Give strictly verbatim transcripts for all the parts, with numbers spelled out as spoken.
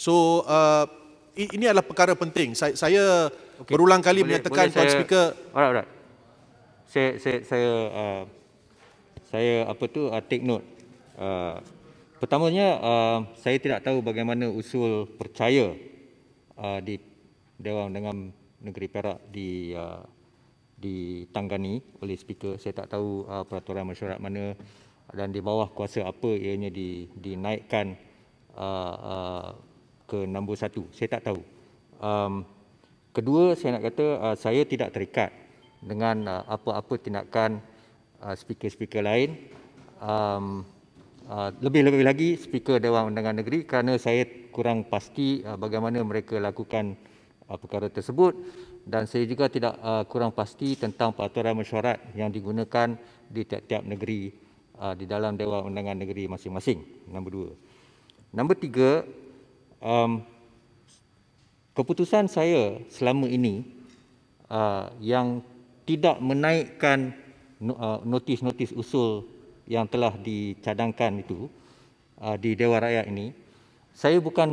So uh, ini adalah perkara penting. Saya, saya okay. berulang kali boleh, menyatakan boleh Tuan saya, Speaker. Alright, alright. Saya saya saya, uh, saya apa tu uh, take note. Uh, pertamanya uh, saya tidak tahu bagaimana usul percaya uh, di Dewan Undangan Negeri Perak di uh, ditanggani oleh Speaker. Saya tak tahu uh, peraturan mesyuarat mana dan di bawah kuasa apa ianya di, dinaikkan uh, uh, ke nombor satu. Saya tak tahu. Um, kedua, saya nak kata uh, saya tidak terikat dengan apa-apa uh, tindakan uh, speaker-speaker lain. Um, uh, lebih-lebih lagi Speaker Dewan Undangan Negeri, kerana saya kurang pasti uh, bagaimana mereka lakukan uh, perkara tersebut. Dan saya juga tidak uh, kurang pasti tentang peraturan mesyuarat yang digunakan di tiap-tiap negeri uh, di dalam Dewan Undangan Negeri masing-masing. Nombor dua. Nombor tiga, um, keputusan saya selama ini uh, yang tidak menaikkan uh, notis-notis usul yang telah dicadangkan itu uh, di Dewan Rakyat ini, saya bukan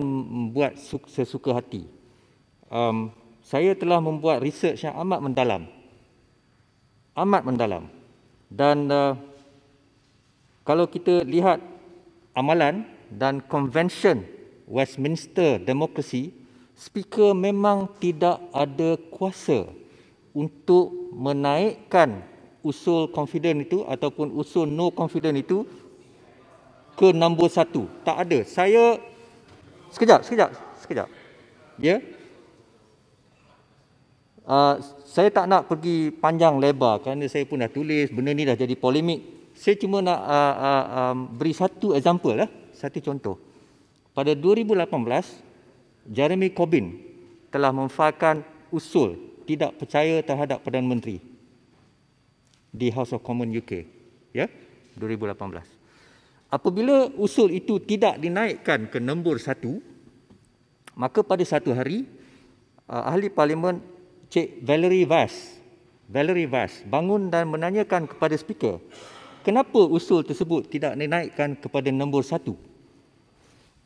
buat sesuka hati. Um, Saya telah membuat research yang amat mendalam, amat mendalam. Dan uh, kalau kita lihat amalan dan convention Westminster demokrasi, Speaker memang tidak ada kuasa untuk menaikkan usul confident itu ataupun usul no confident itu ke nombor satu. Tak ada. Saya sekejap, sekejap, sekejap. Ya. Yeah. Uh, saya tak nak pergi panjang lebar kerana saya pun dah tulis, benda ni dah jadi polemik. Saya cuma nak uh, uh, um, beri satu example, lah, satu contoh. Pada dua ribu lapan belas, Jeremy Corbyn telah memfailkan usul tidak percaya terhadap Perdana Menteri di House of Commons U K. Ya, yeah? dua ribu lapan belas. Apabila usul itu tidak dinaikkan ke nombor satu, maka pada satu hari, uh, ahli parlimen Cik Valerie Vaz, Valerie Vaz bangun dan menanyakan kepada Speaker, kenapa usul tersebut tidak dinaikkan kepada nombor satu?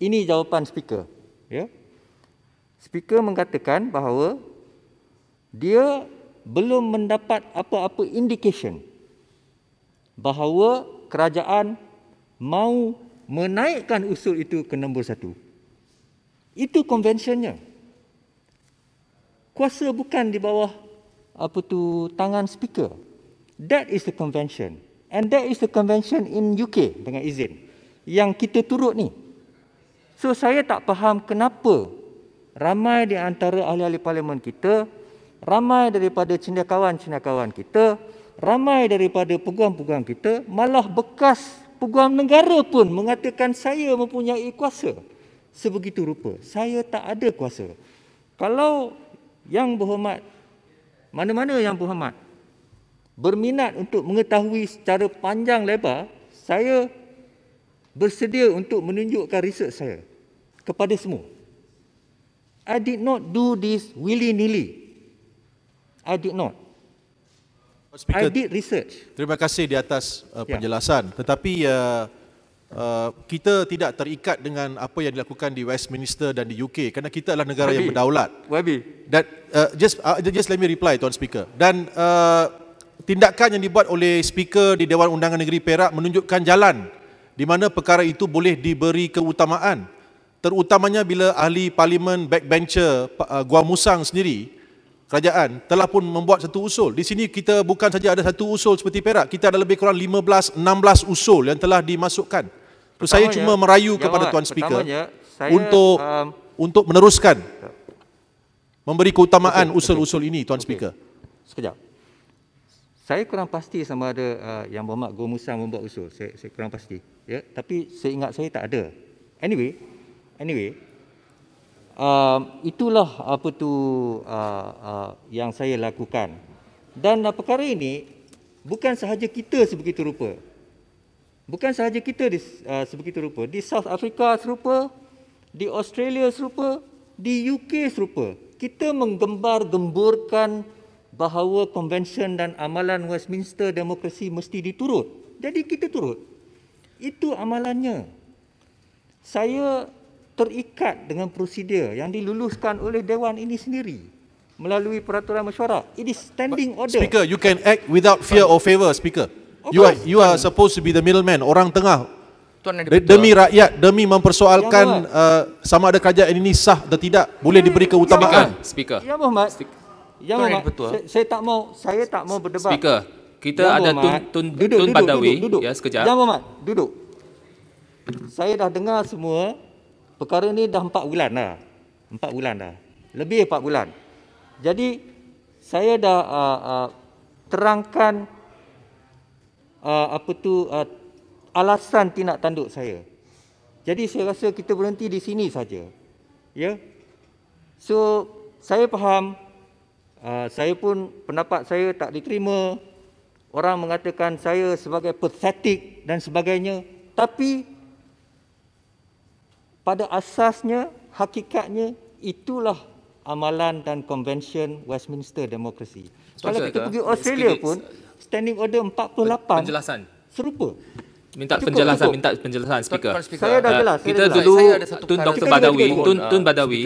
Ini jawapan Speaker. Ya? Speaker mengatakan bahawa dia belum mendapat apa-apa indication bahawa kerajaan mahu menaikkan usul itu ke nombor satu. Itu konvensionnya. Kuasa bukan di bawah apa tu tangan Speaker. That is the convention. And that is the convention in U K dengan izin yang kita turut ni. So saya tak faham kenapa ramai di antara ahli-ahli parlimen kita, ramai daripada cendekiawan-cendekiawan kita, ramai daripada peguam-peguam kita, malah bekas peguam negara pun mengatakan saya mempunyai kuasa. Sebegitu rupa. Saya tak ada kuasa. Kalau Yang berhormat, mana-mana yang berhormat, berminat untuk mengetahui secara panjang lebar, saya bersedia untuk menunjukkan riset saya kepada semua. I did not do this willy-nilly. I did not. Speaker, I did research. Terima kasih di atas uh, penjelasan. Ya. Tetapi uh, uh, kita tidak terikat dengan apa yang dilakukan di Westminster dan di U K kerana kita adalah negara Wabi. yang berdaulat. Wabi. That, uh, just, uh, just let me reply, Tuan Speaker. Dan uh, tindakan yang dibuat oleh Speaker di Dewan Undangan Negeri Perak menunjukkan jalan di mana perkara itu boleh diberi keutamaan. Terutamanya bila ahli parlimen backbencher uh, Gua Musang sendiri, kerajaan, telah pun membuat satu usul. Di sini kita bukan saja ada satu usul seperti Perak, kita ada lebih kurang lima belas, enam belas usul yang telah dimasukkan. So, saya cuma merayu kepada Tuan Speaker saya, untuk, um, untuk meneruskan memberi keutamaan usul-usul okay, okay. ini, Tuan okay. Speaker. Sekejap. Saya kurang pasti sama ada uh, yang berhormat Gua Musang membuat usul. Saya, saya kurang pasti. Ya, tapi saya ingat saya tak ada. Anyway, anyway, uh, itulah apa tu uh, uh, yang saya lakukan. Dan uh, perkara ini bukan sahaja kita sebegitu rupa. Bukan sahaja kita di, uh, sebegitu rupa. Di South Africa serupa, di Australia serupa, di U K serupa. Kita menggembar-gemburkan bahawa konvensyen dan amalan Westminster demokrasi mesti diturut. Jadi kita turut. Itu amalannya. Saya terikat dengan prosedur yang diluluskan oleh Dewan ini sendiri melalui peraturan mesyuarat. It is standing But, order. Speaker, you can act without fear or favour, Speaker. Okay. You are, you are supposed to be the middleman, orang tengah. Demi rakyat, demi mempersoalkan uh, sama ada kerajaan ini sah atau tidak, boleh diberi keutamaan. Speaker. Ya Muhammad. Ya Muhammad. Saya, saya tak mau, saya tak mau berdebat. Speaker, kita ya, ada Muhammad. Tun Tun, duduk, Tun duduk, Badawi. Duduk, duduk. Ya sekejap. Ya Muhammad, duduk. Saya dah dengar semua. Perkara ini dah empat bulan dah. Empat bulan dah. Lebih empat bulan. Jadi saya dah uh, uh, terangkan uh, apa tu uh, alasan tindak tanduk saya. Jadi saya rasa kita berhenti di sini saja. Ya. So saya faham, uh, saya pun pendapat saya tak diterima. Orang mengatakan saya sebagai pathetic dan sebagainya. Tapi pada asasnya, hakikatnya itulah amalan dan convention Westminster demokrasi. So, kalau kita pergi Australia pun standing order empat puluh lapan penjelasan serupa. Minta cukup, penjelasan, cukup. minta penjelasan, Speaker. Saya dah jelas. Uh, kita dulu, Tun Doktor Badawi, Tun, Tun Badawi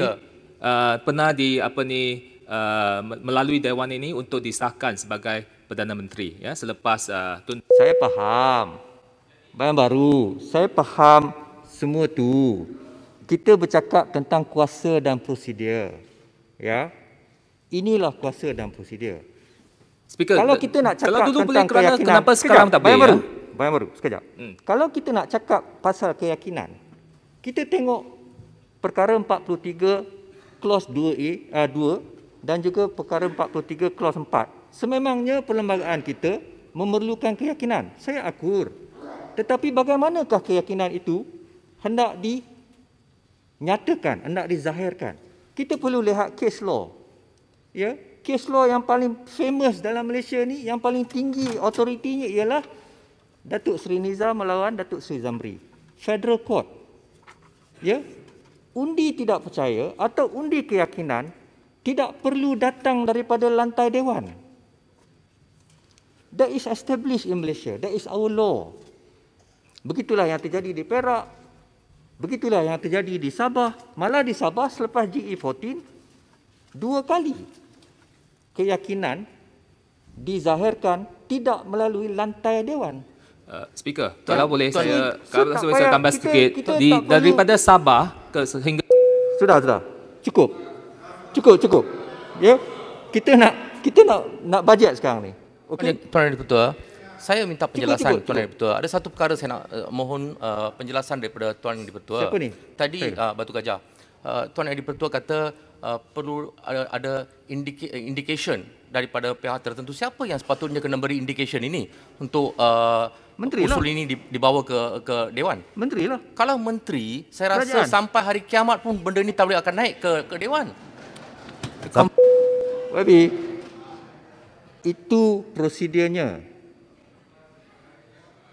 uh, pernah di apa ni uh, melalui Dewan ini untuk disahkan sebagai Perdana Menteri. Ya, selepas uh, Tun. Saya faham. Bayang baru, saya faham semua tu. Kita bercakap tentang kuasa dan prosedur. Ya, inilah kuasa dan prosedur. Speaker, kalau kita nak cakap tentang keyakinan, kenapa sekarang tak boleh? Bayang baru. Bayang baru, sekejap. Hmm. Kalau kita nak cakap pasal keyakinan, kita tengok perkara empat puluh tiga clause dua A, dua dan juga perkara empat puluh tiga clause empat. Sememangnya perlembagaan kita memerlukan keyakinan. Saya akur. Tetapi bagaimanakah keyakinan itu hendak dinyatakan, hendak dizahirkan? Kita perlu lihat case law. Ya, case law yang paling famous dalam Malaysia ni, yang paling tinggi autoritinya ialah Datuk Seri Nizam melawan Datuk Seri Zamri. Federal Court. Ya. Undi tidak percaya atau undi keyakinan tidak perlu datang daripada lantai dewan. That is established in Malaysia. That is our law. Begitulah yang terjadi di Perak. Begitulah yang terjadi di Sabah. Malah di Sabah selepas G E empat belas, dua kali keyakinan dizahirkan tidak melalui lantai dewan. Uh, speaker, kalau boleh saya, so, saya, saya tambah kita, sedikit kita di, daripada Sabah ke sehingga sudah sudah cukup cukup cukup ya yeah. kita nak kita nak nak bajet sekarang ni. Okey, Tuan Deputua, saya minta penjelasan cukup, cukup, Tuan Deputua. Ada satu perkara saya nak uh, mohon uh, penjelasan daripada Tuan Deputua. Siapa ni? Tadi uh, Batu Gajah. Uh, Tuan Deputua kata uh, perlu ada, ada indika, indication daripada pihak tertentu. Siapa yang sepatutnya kena beri indication ini untuk uh, Menteri usul lah. Ini dibawa ke ke Dewan? Menteri lah. Kalau Menteri, saya rasa Kerajaan. Sampai hari kiamat pun benda ini tak boleh akan naik ke ke Dewan. Wabi, itu prosedurnya.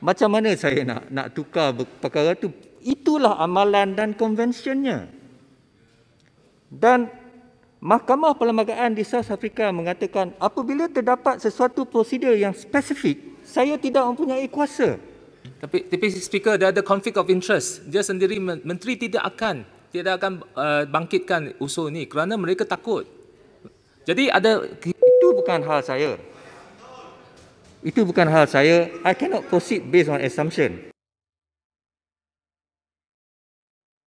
Macam mana saya nak nak tukar perkara itu? Itulah amalan dan konvensionnya. Dan Mahkamah Perlembagaan di South Africa mengatakan apabila terdapat sesuatu prosedur yang spesifik, saya tidak mempunyai kuasa. Tapi, tapi Speaker, dia ada conflict of interest. Dia sendiri, Menteri tidak akan tidak akan uh, bangkitkan usul ini kerana mereka takut. Jadi ada... Itu bukan hal saya. Itu bukan hal saya. I cannot proceed based on assumption.